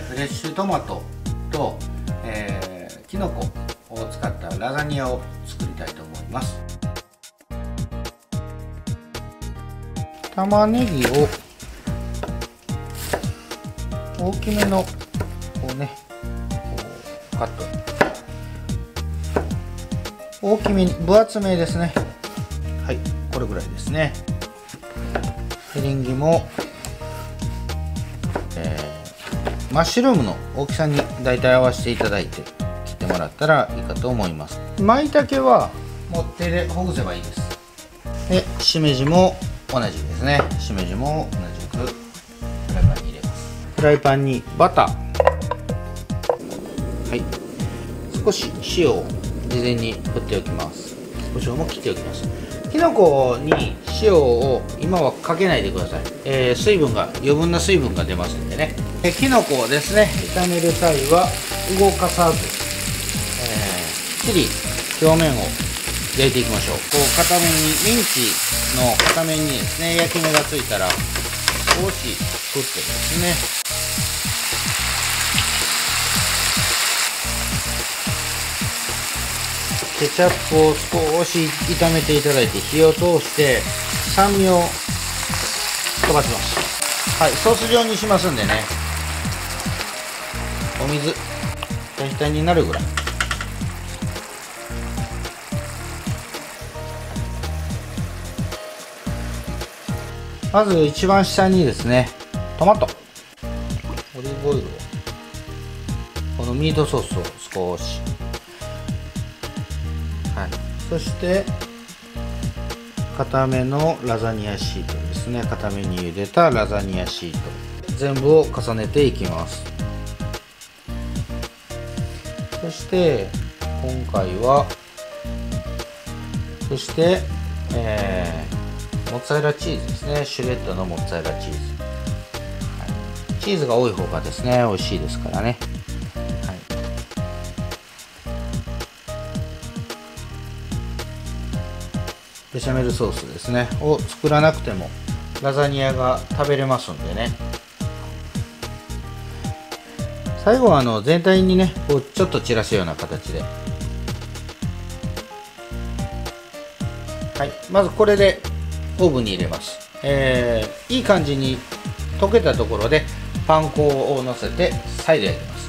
フレッシュトマトと、きのこを使ったラザニアを作りたいと思います。玉ねぎを大きめのこうねカット、大きめに分厚めですね。はい、これぐらいですね。エリンギも、マッシュルームの大きさに大体合わせていただいて切ってもらったらいいかと思います。舞茸は持っ手でほぐせばいいです。で、しめじも同じですね。しめじも同じくフライパンに入れます。フライパンにバター、少し塩を事前に振っておきます。胡椒も切っておきます。きのこに塩を今はかけないでください。余分な水分が出ますんでね。きのこをですね、炒める際は動かさず、きっちり表面を焼いていきましょう。こう片面に、ミンチの片面にですね、焼き目がついたら少し振ってですね、ケチャップを少し炒めていただいて、火を通して酸味を飛ばします。はい、ソース状にしますんでね、お水ひたひたになるぐらい。まず一番下にですね、トマト、オリーブオイルを、このミートソースを少し、そして固めのラザニアシートですね。固めに茹でたラザニアシート、全部を重ねていきます。そして今回はモッツァレラチーズですね。シュレッドのモッツァレラチーズ、チーズが多い方がですね美味しいですからね。ベシャメルソースですねを作らなくてもラザニアが食べれますんでね。最後は全体にねこうちょっと散らすような形で、はい、まずこれでオーブンに入れます。いい感じに溶けたところでパン粉をのせて再度焼きます。